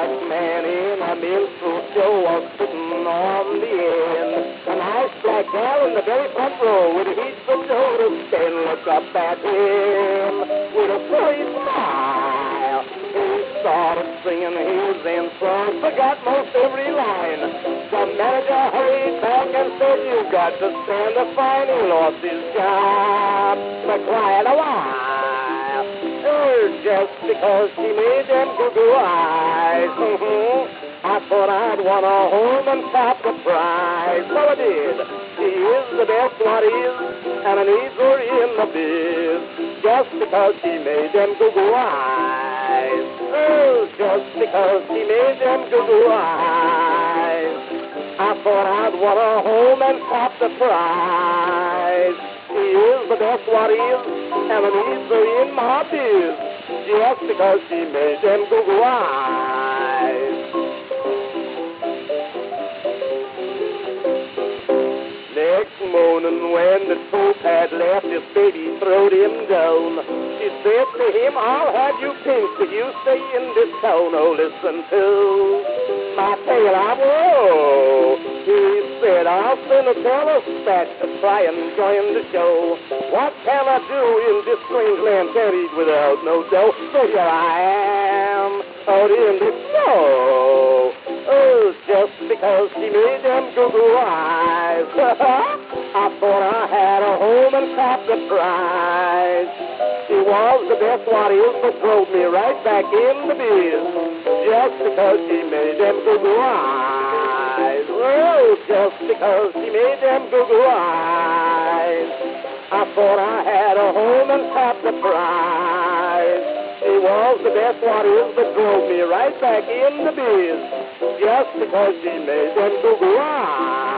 black man in a milk fruit show sitting on the end. A nice black gal in the very front row with a piece of notice and look up at him with a pretty smile. He started singing his end song, forgot most every line. The manager hurried back and said, "You've got to stand a fine." He lost his job for quite a while. Just because she made them goo-goo eyes. I thought I'd want a home and cop the prize. So I did. She is the best one is, and an eager in the biz. Just because she made them goo-goo eyes. Oh, just because she made them goo-goo eyes. I thought I'd want a home and cop the prize. She is the best what is, and an eager in my biz. Just because she made them goo-goo eyes. Next morning when the Pope had left, his baby throwed him down. She said to him, "I'll have you pinched if you stay in this town. Oh, listen to my tale I will." He said, "I'll send a telespat to try and join the show. What can I do in this strange land carried without no dough? So here I am, out in the snow." Oh, just because she made them goo-goo eyes. I thought I had a home and caught the prize. She was the best what is, but drove me right back in the biz. Just because she made them goo-goo eyes. Oh, just because she made them goo-goo eyes. I thought I had a home and caught the prize. He was the best what is, but drove me right back in the biz. Just because she made them goo-goo eyes.